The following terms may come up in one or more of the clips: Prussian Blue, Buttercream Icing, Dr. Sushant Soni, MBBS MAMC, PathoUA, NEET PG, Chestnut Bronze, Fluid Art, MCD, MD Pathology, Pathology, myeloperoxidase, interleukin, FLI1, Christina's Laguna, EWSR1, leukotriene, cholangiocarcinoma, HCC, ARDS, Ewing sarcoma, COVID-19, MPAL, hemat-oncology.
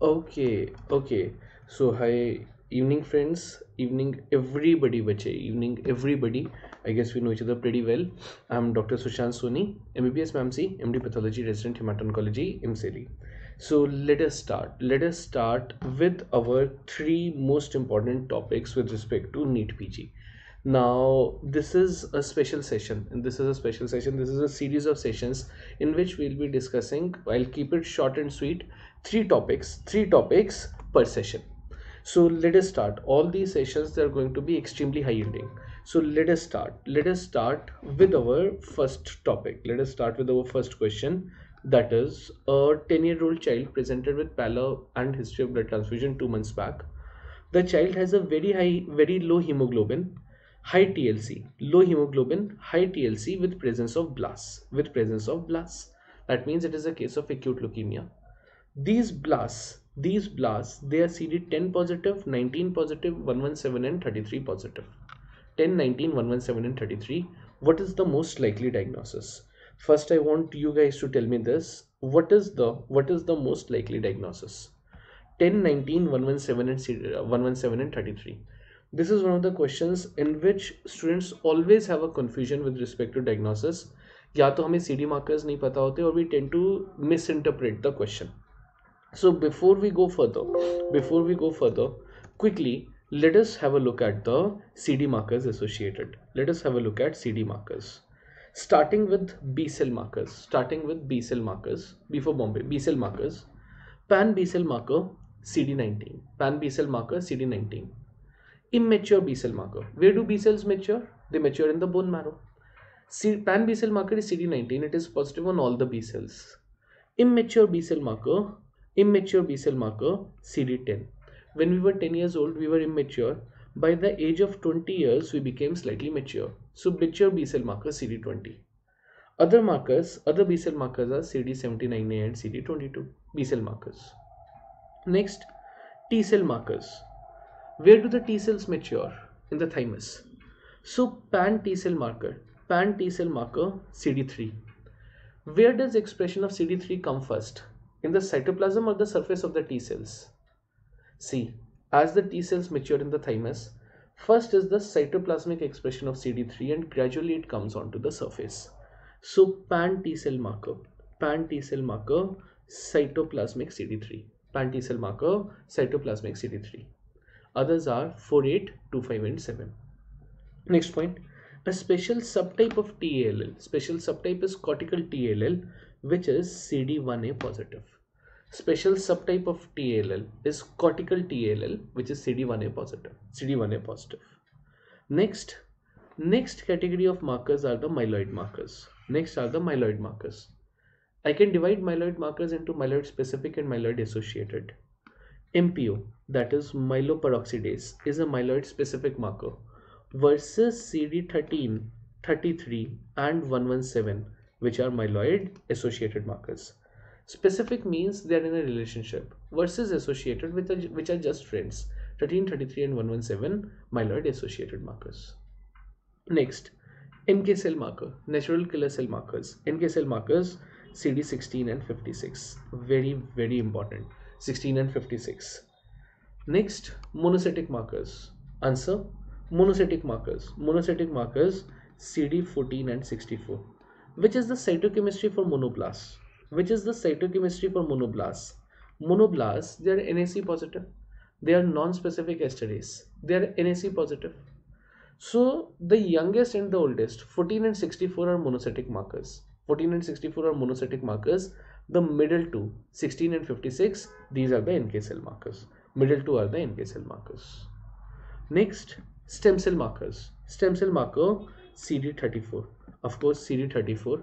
Okay. So hi, evening friends, evening everybody. I guess we know each other pretty well. I'm Dr. Sushant Soni, MBBS MAMC, MD Pathology, Resident Hemato-Oncology, MCD. So let us start with our three most important topics with respect to NEET PG. Now this is a series of sessions in which we'll be discussing, I'll keep it short and sweet, three topics per session. So let us start. All these sessions, they're going to be extremely high yielding. So let us start with our first topic. Let us start with our first question, that is a 10-year-old child presented with pallor and history of blood transfusion 2 months back. The child has a very low hemoglobin, high TLC, low hemoglobin, high TLC with presence of blasts. That means it is a case of acute leukemia. These blasts, they are CD10 positive, 19 positive, 117 and 33 positive. 10, 19, 117 and 33. What is the most likely diagnosis? First, I want you guys to tell me this. What is the most likely diagnosis? 10, 19, 117 and 33. This is one of the questions in which students always have a confusion with respect to diagnosis. या तो हमें CD markers नहीं पता होते, or we tend to misinterpret the question. So before we go further, quickly let us have a look at the CD markers associated. Starting with B cell markers. B for Bombay. B cell markers. Pan B cell marker CD19. Immature B cell marker. Where do B cells mature? They mature in the bone marrow. Pan B cell marker is CD19. It is positive on all the B cells. Immature B cell marker CD10. When we were 10 years old, we were immature. By the age of 20 years, we became slightly mature. So mature B cell marker CD20. Other B cell markers are CD79A and CD22. B cell markers. Next, T cell markers. Where do the T cells mature? In the thymus. So pan T cell marker CD3. Where does expression of CD3 come first? In the cytoplasm or the surface of the T cells? See, as the T cells mature in the thymus, first is the cytoplasmic expression of CD3 and gradually it comes onto the surface. So pan T cell marker cytoplasmic CD3. Others are 4, 8, 2, 5 and 7. Next point, a special subtype of TALL. Special subtype is cortical TALL, which is CD1A positive. CD1A positive. Next category of markers are the myeloid markers. I can divide myeloid markers into myeloid specific and myeloid associated. MPO, that is myeloperoxidase, is a myeloid specific marker versus CD13, 33 and 117, which are myeloid associated markers. Specific means they are in a relationship, versus associated, which are just friends. 13, 33 and 117 myeloid associated markers. Next, NK cell marker, natural killer cell markers. NK cell markers CD16 and 56, very important. 16 and 56. Next, monocytic markers. Answer, monocytic markers CD14 and 64, which is the cytochemistry for monoblasts. Monoblasts, they are NAC positive. They are non-specific esterase. They are NAC positive. So the youngest and the oldest, 14 and 64 are monocytic markers. The middle two, 16 and 56, these are the NK cell markers. Next, stem cell markers. Stem cell marker CD34. Of course, CD34.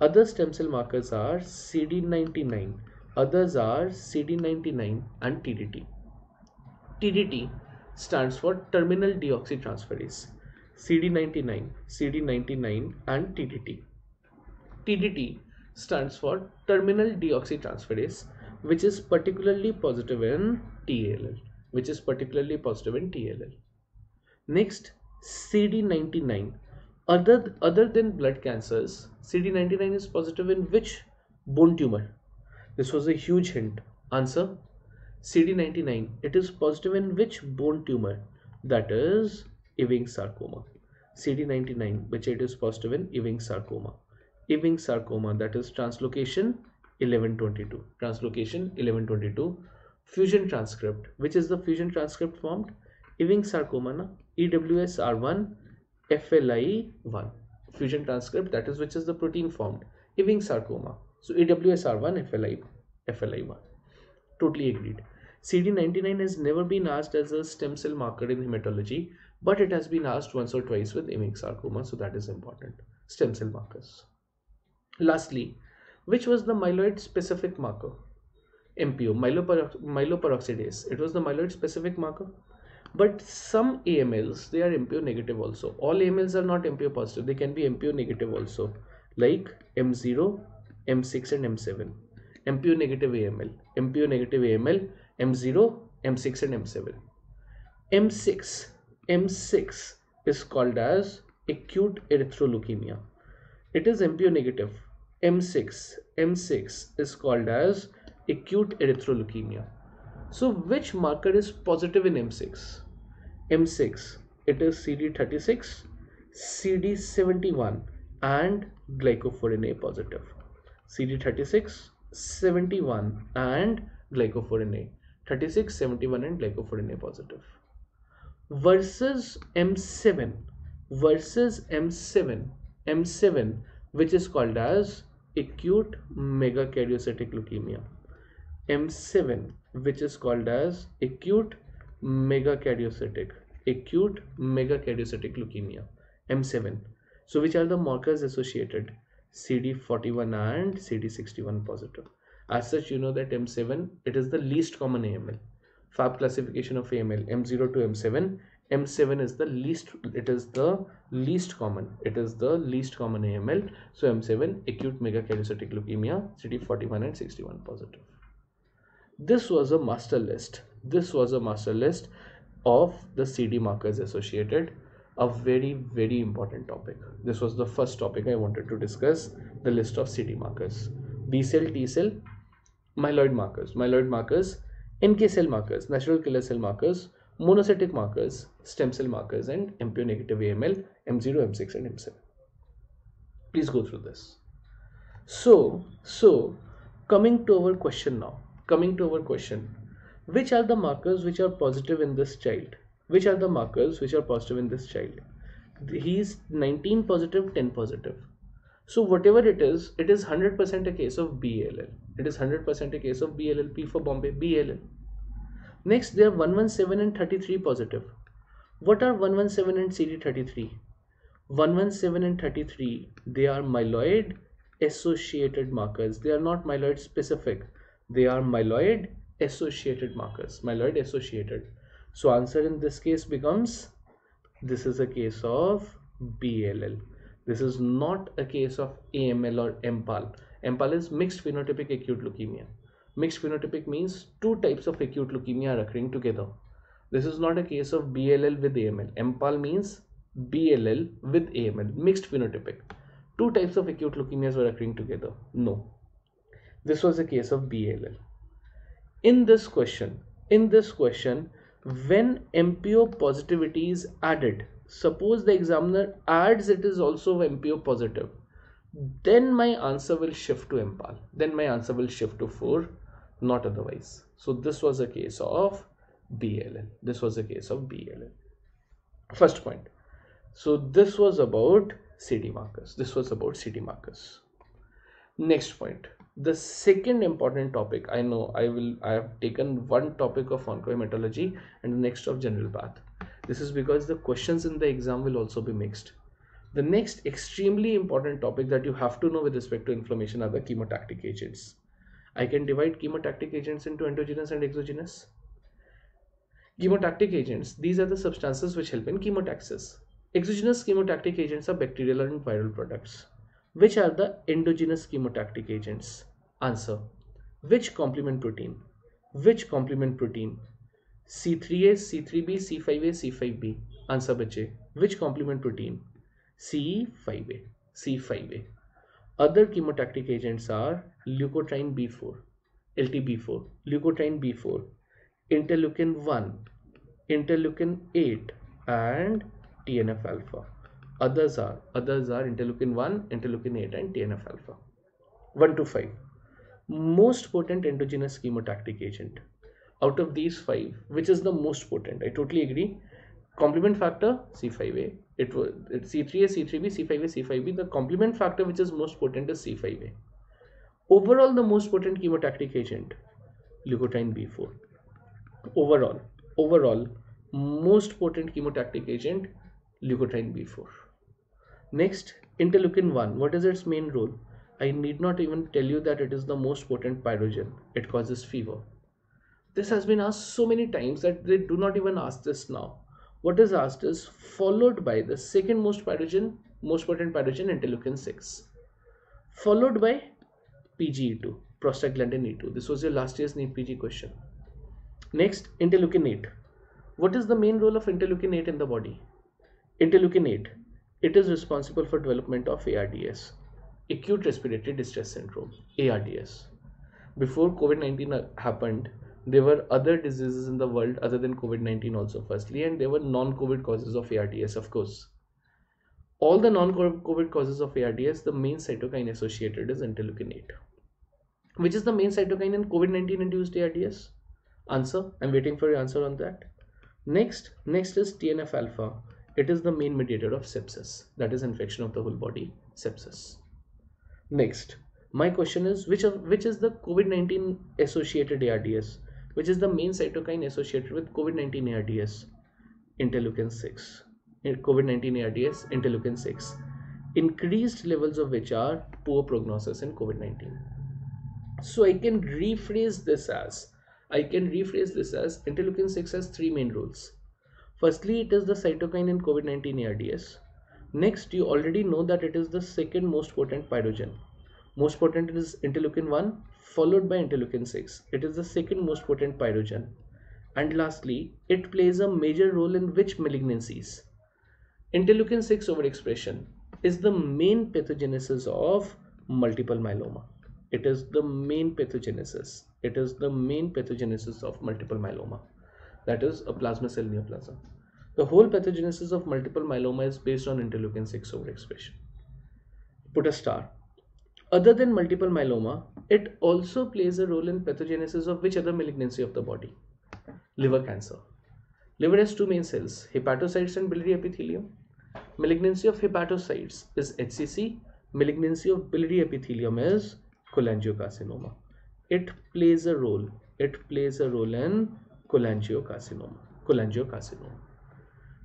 Other stem cell markers are CD99. And TDT. TDT stands for terminal deoxytransferase. TDT stands for terminal deoxytransferase, which is particularly positive in TALL. Next, CD99. Other than blood cancers, CD99 is positive in which bone tumor? This was a huge hint. Answer, CD99, it is positive in which bone tumor? That is Ewing sarcoma. CD99, which it is positive in Ewing sarcoma. Ewing sarcoma, that is translocation 1122. Translocation 1122. Fusion transcript, which is the fusion transcript formed? Ewing sarcoma, na? EWSR1, FLI1. Fusion transcript, that is which is the protein formed? Ewing sarcoma. So EWSR1, FLI1. Totally agreed. CD99 has never been asked as a stem cell marker in hematology, but it has been asked once or twice with Ewing sarcoma, so that is important. Stem cell markers. Lastly, which was the myeloid specific marker? MPO, myeloperoxidase. It was the myeloid specific marker. But some AMLs, they are MPO negative also. All AMLs are not MPO positive. They can be MPO negative also, like M0, M6 and M7. MPO negative AML, MPO negative AML, M0, M6 and M7. M6 is called as acute erythroleukemia. It is MPO negative. M6 is called as acute erythroleukemia. So which marker is positive in M6? M6, it is CD36, CD71 and glycophorin A positive. CD36, 71 and glycophorin A. 36, 71 and glycophorin A positive. Versus M7. M7, which is called as acute megakaryocytic leukemia. M7, which is called as acute megakaryocytic leukemia. M7. So which are the markers associated? CD41 and CD61 positive. As such, you know that M7, it is the least common AML. FAB classification of AML, M0 to M7. M7 is the least, it is the least common. It is the least common AML. So M7, acute megakaryocytic leukemia, CD41 and 61 positive. This was a master list. This was a master list of the CD markers associated. A very, very important topic. This was the first topic I wanted to discuss, the list of CD markers. B cell, T cell, myeloid markers, NK cell markers, natural killer cell markers, monocytic markers, stem cell markers, and MPO negative AML, M0, M6, and M7. Please go through this. So coming to our question now. Which are the markers which are positive in this child? He's 19 positive, 10 positive. So whatever it is 100% a case of BLL. It is 100% a case of BLL. P for Bombay, BLL. Next, they are 117 and 33 positive. What are 117 and CD33? 117 and 33, they are myeloid associated markers. They are not myeloid specific. They are myeloid associated markers. Myeloid associated. So answer in this case becomes, this is a case of BLL. This is not a case of AML or MPAL. MPAL is mixed phenotypic acute leukemia. Mixed phenotypic means two types of acute leukemia are occurring together. This is not a case of BLL with AML. MPAL means BLL with AML, mixed phenotypic. Two types of acute leukemias were occurring together. No. This was a case of BLL. In this question, when MPO positivity is added, suppose the examiner adds it is also MPO positive, then my answer will shift to MPAL. Then my answer will shift to 4, not otherwise. So this was a case of BLL. First point. So this was about CD markers. Next point. The second important topic, I know I have taken one topic of oncohematology and the next of general path. This is because the questions in the exam will also be mixed. The next extremely important topic that you have to know with respect to inflammation are the chemotactic agents. I can divide chemotactic agents into endogenous and exogenous. Chemotactic agents, these are the substances which help in chemotaxis. Exogenous chemotactic agents are bacterial and viral products. Which are the endogenous chemotactic agents? Answer. Which complement protein? C3A, C3B, C5A, C5B. Answer, bache. Which complement protein? C5A. Other chemotactic agents are leukotriene B4, LTB4, interleukin-1, interleukin-8 and TNF-alpha. Others are interleukin-1, interleukin-8 and TNF-alpha. 1 to 5. Most potent endogenous chemotactic agent. Out of these 5, which is the most potent? I totally agree. Complement factor C5A. It was C3A, C3B, C5A, C5B. The complement factor which is most potent is C5A. Overall, the most potent chemotactic agent, leukotriene B4. Overall, most potent chemotactic agent, leukotriene B4. Next, interleukin-1. What is its main role? I need not even tell you that it is the most potent pyrogen. It causes fever. This has been asked so many times that they do not even ask this now. What is asked is followed by the second most potent pyrogen, interleukin-6, followed by PGE2, prostaglandin E2. This was your last year's NEET PG question. Next, interleukin-8. What is the main role of interleukin-8 in the body? Interleukin-8, it is responsible for development of ARDS, acute respiratory distress syndrome, ARDS. Before COVID-19 happened, there were other diseases in the world other than COVID-19 also, firstly, and there were non-COVID causes of ARDS, of course. All the non-COVID causes of ARDS, the main cytokine associated is interleukin-8. Which is the main cytokine in COVID-19 induced ARDS? Answer, I'm waiting for your answer on that. Next is TNF-alpha. It is the main mediator of sepsis, that is infection of the whole body, sepsis. Next, my question is, which is the COVID-19 associated ARDS? Which is the main cytokine associated with COVID-19 ARDS? Interleukin-6. COVID-19 ARDS, interleukin-6. Increased levels of which are poor prognosis in COVID-19. So I can rephrase this as interleukin-6 has three main roles. Firstly, it is the cytokine in COVID-19 ARDS. Next, you already know that it is the second most potent pyrogen. Most potent is interleukin-1 followed by interleukin-6. It is the second most potent pyrogen. And lastly, it plays a major role in which malignancies? Interleukin-6 overexpression is the main pathogenesis of multiple myeloma. That is a plasma cell neoplasm. The whole pathogenesis of multiple myeloma is based on interleukin-6 overexpression. Put a star. Other than multiple myeloma, it also plays a role in pathogenesis of which other malignancy of the body? Liver cancer. Liver has two main cells, hepatocytes and biliary epithelium. Malignancy of hepatocytes is HCC. Malignancy of biliary epithelium is cholangiocarcinoma. It plays a role in cholangiocarcinoma.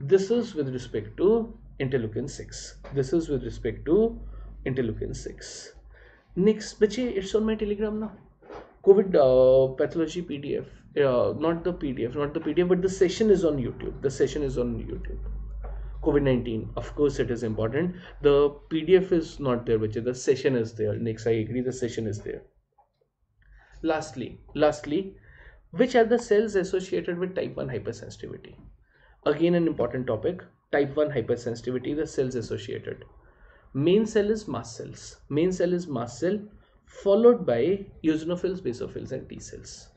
This is with respect to interleukin-6. Next, bache, it's on my Telegram now. COVID pathology PDF, not the PDF, but the session is on YouTube. COVID-19, of course, it is important. The PDF is not there, which is the session is there. Next, I agree, the session is there. Lastly, which are the cells associated with type 1 hypersensitivity? Again, an important topic, type 1 hypersensitivity, the cells associated. Main cell is mast cell. Followed by eosinophils, basophils and T cells.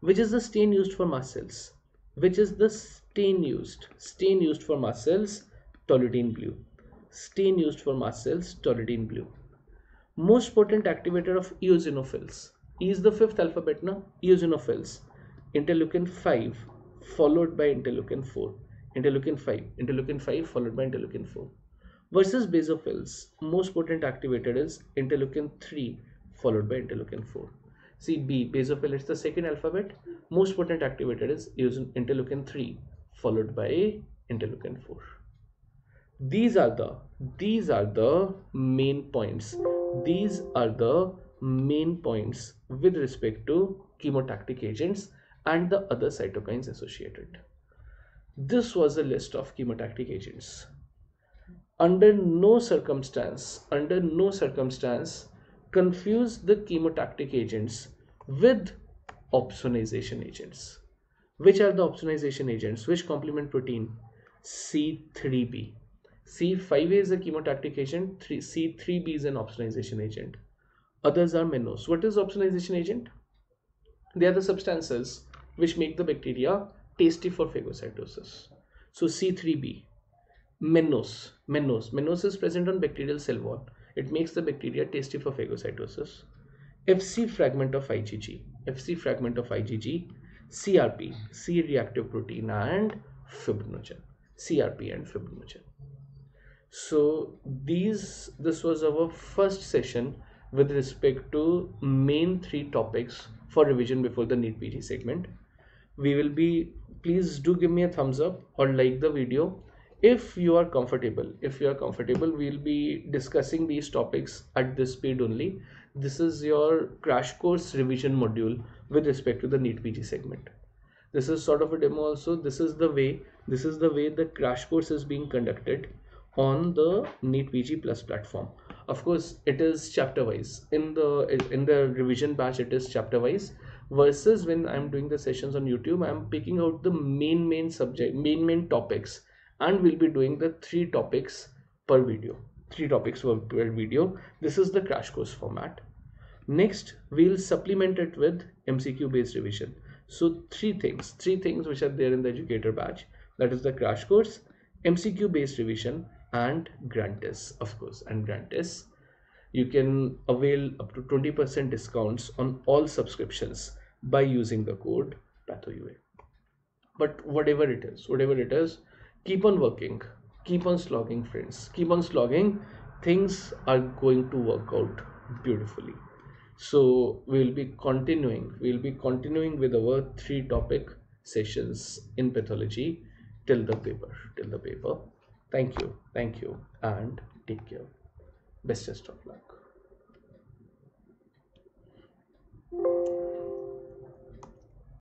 Which is the stain used for mast cells? Toluidine blue. Most potent activator of eosinophils. E is the fifth alphabet now. Eosinophils. Interleukin-5 followed by interleukin-4. Interleukin-5 followed by interleukin-4. Versus basophils, most potent activator is interleukin-3. Followed by interleukin-4. See, B, basophil, it's the second alphabet. Most potent activator is interleukin-3 followed by interleukin-4. These are the main points. With respect to chemotactic agents and the other cytokines associated. This was a list of chemotactic agents. Under no circumstance, confuse the chemotactic agents with opsonization agents. Which are the opsonization agents? Which complement protein? C3b. C5a is a chemotactic agent. C3b is an opsonization agent. Others are MNOs. What is opsonization agent? They are the substances which make the bacteria tasty for phagocytosis. So C3b, Menos is present on bacterial cell wall. It makes the bacteria tasty for phagocytosis. FC fragment of IgG, CRP, C-reactive protein and fibrinogen, So this was our first session with respect to main three topics for revision before the NEET PG segment. We will be, please do give me a thumbs up or like the video if you are comfortable. We'll be discussing these topics at this speed only. This is your crash course revision module with respect to the NEET PG segment. This is sort of a demo also. This is the way the crash course is being conducted on the NEET PG Plus platform. Of course, it is chapter wise. In the revision batch, it is chapter wise, versus when I'm doing the sessions on YouTube, I'm picking out the main topics, and we'll be doing the three topics per video. This is the crash course format. Next, we'll supplement it with MCQ based revision. So three things which are there in the educator batch, that is the crash course, MCQ based revision, and grant tests. Of course, and grant tests, you can avail up to 20% discounts on all subscriptions by using the code PathoUA. But whatever it is, keep on working, keep on slogging, friends, keep on slogging. Things are going to work out beautifully. So we'll be continuing with our three topic sessions in pathology till the paper. Thank you and take care. Bestest of luck.